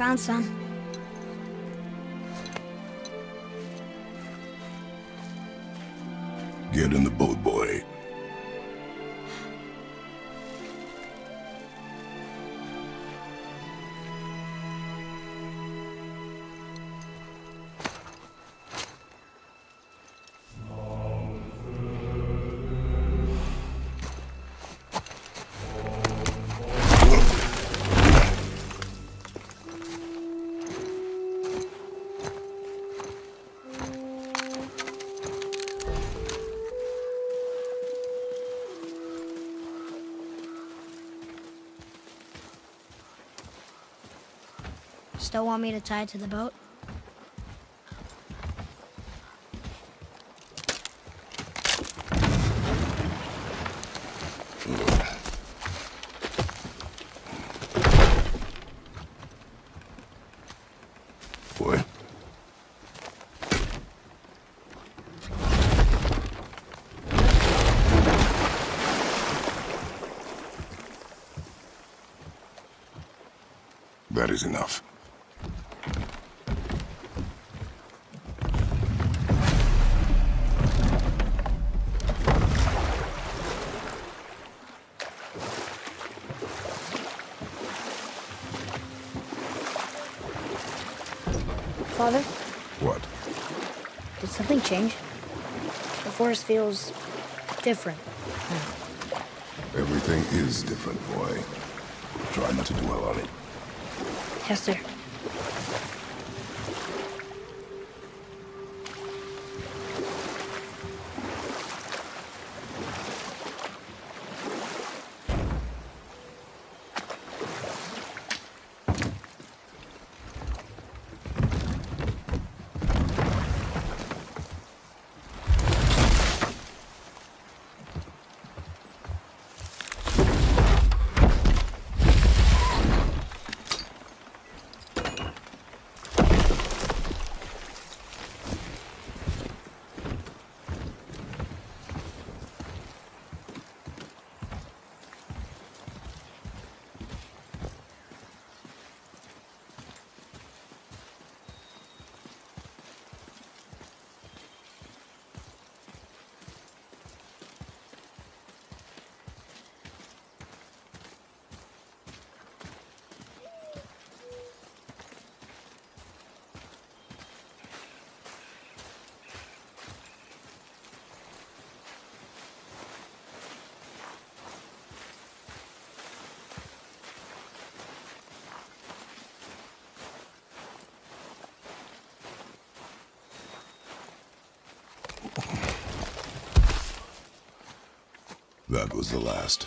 Found some. Get in the boat, boy. Still want me to tie it to the boat? Boy. That is enough. Father? What? Did something change? The forest feels different. Everything is different, boy. Try not to dwell on it. Yes, sir. That was the last.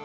Oh,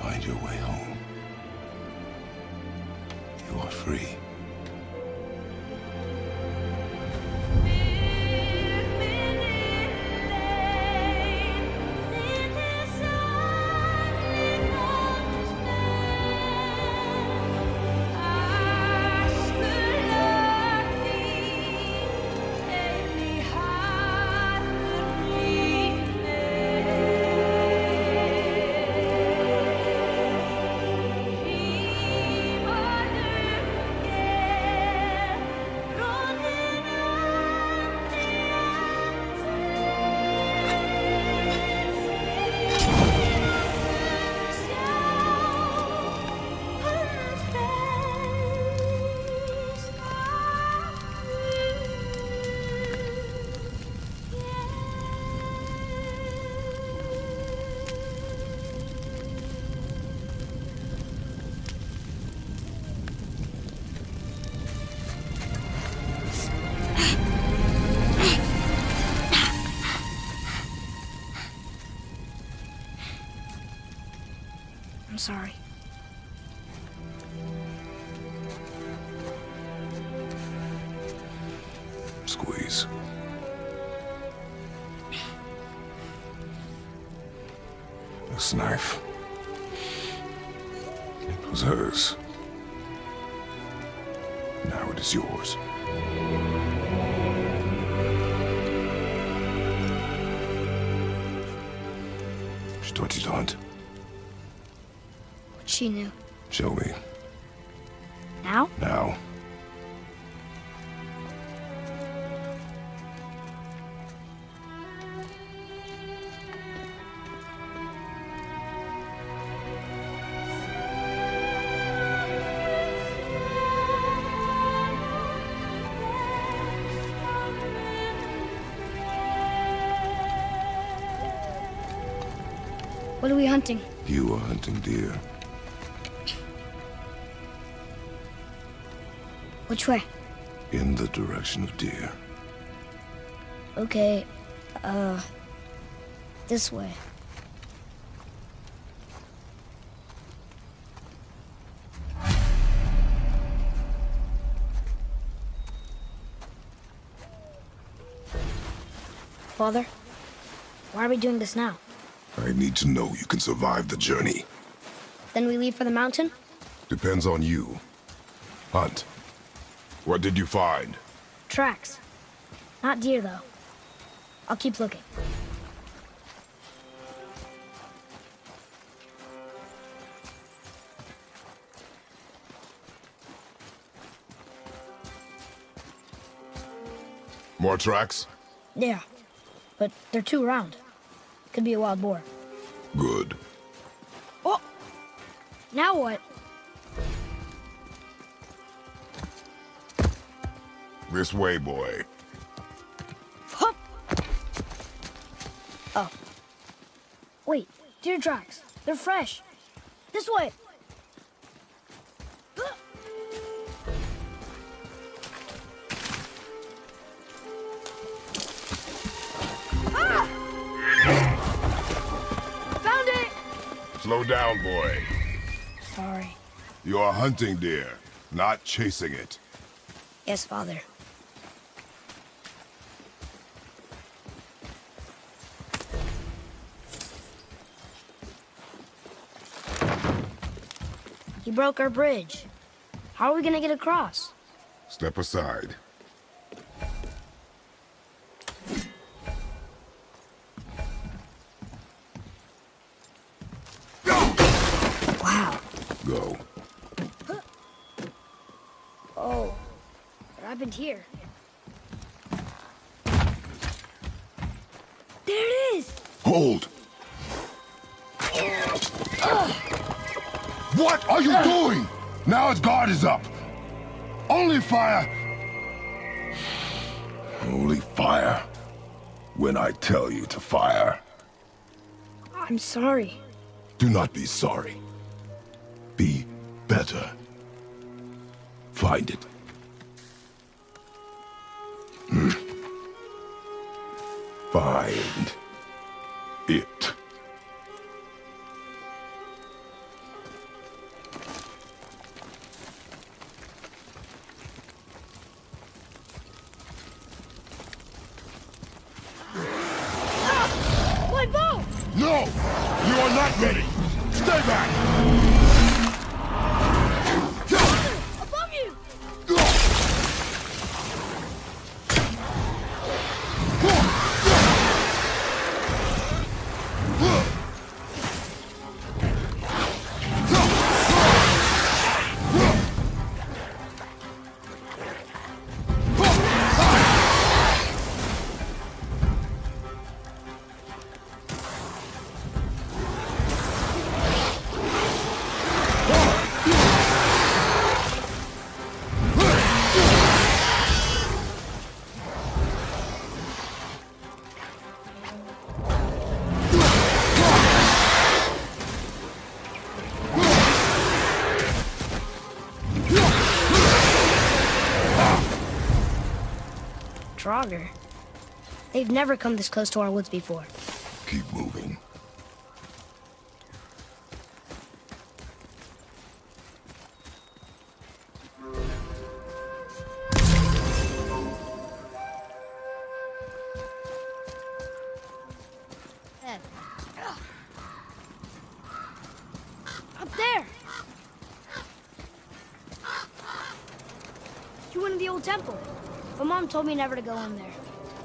Find your way home. You are free. I'm sorry. Squeeze. This knife. It was hers. Now it is yours. Что ты делаешь? She knew. Show me. Now? Now. What are we hunting? You are hunting deer. Which way? In the direction of deer. Okay, this way. Father, why are we doing this now? I need to know you can survive the journey. Then we leave for the mountain? Depends on you. Hunt. What did you find? Tracks. Not deer, though. I'll keep looking. More tracks? Yeah, but they're too round. Could be a wild boar. Good. Oh! Now what? This way, boy. Hup. Oh. Wait, deer tracks. They're fresh. This way. Ah! Found it! Slow down, boy. Sorry. You are hunting deer, not chasing it. Yes, Father. He broke our bridge. How are we gonna get across? Step aside. Wow. Go. Oh, what happened here? There it is! Hold! What are you doing? Now his guard is up. Only fire. Only fire. When I tell you to fire. I'm sorry. Do not be sorry. Be better. Find it. Find it. Ready. Stay back. Above you. Draugr. They've never come this close to our woods before. Keep moving. Up there! You went to the old temple. But Mom told me never to go in there.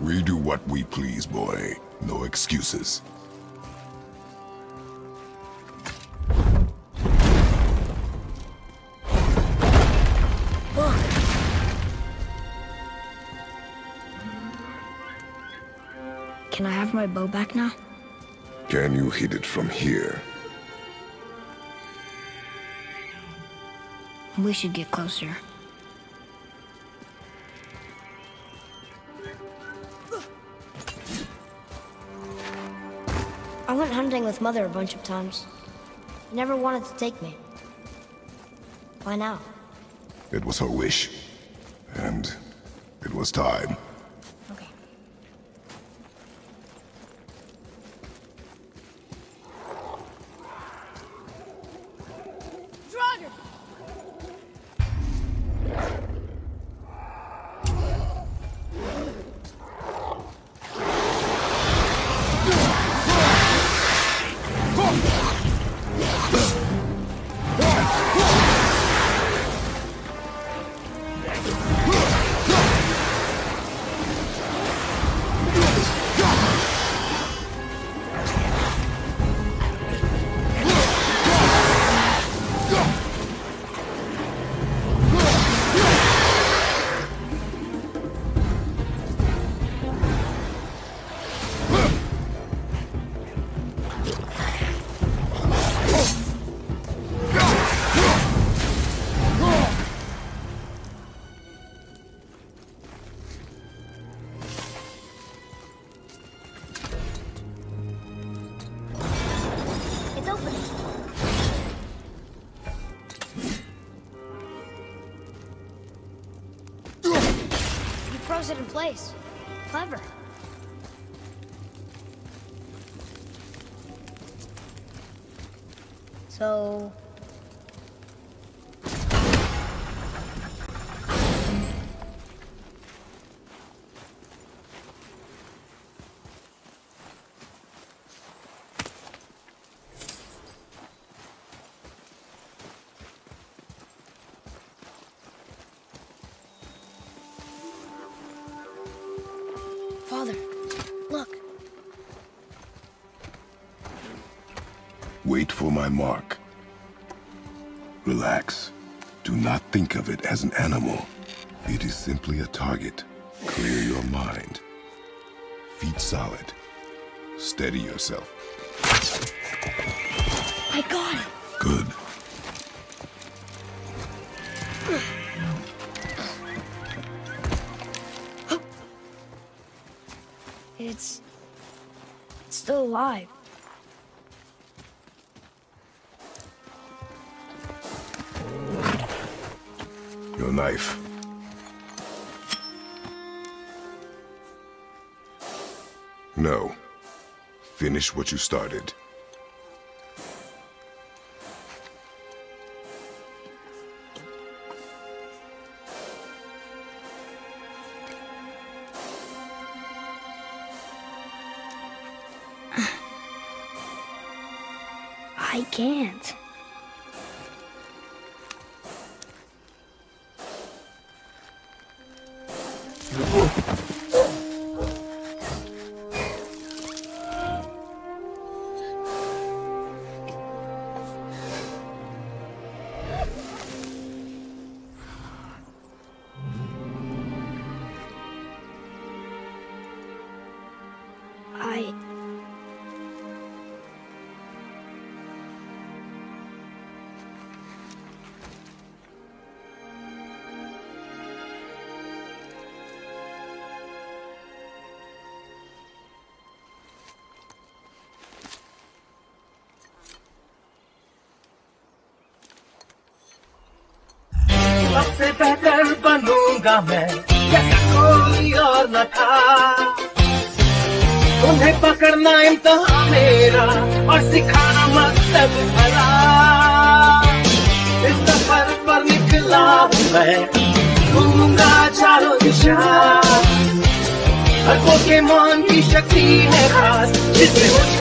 We do what we please, boy. No excuses. Look. Can I have my bow back now? Can you hit it from here? We should get closer. I went hunting with Mother a bunch of times. She never wanted to take me. Why now? It was her wish. And it was time. Okay. Draugr! It in place. Clever. So... Wait for my mark. Relax. Do not think of it as an animal. It is simply a target. Clear your mind. Feet solid. Steady yourself. I got it. Good. It's still alive. Your knife. No. Finish what you started. I can't. से बेहतर बनूंगा मैं जैसा कोई और न था। उन्हें पकड़ना इम्तिहान मेरा और सिखाना मकसद भला। इस सफर पर निकला हूँ मैं, घूमूंगा चारों दिशा। हर पोकेमॉन की शक्ति है खास जिसमें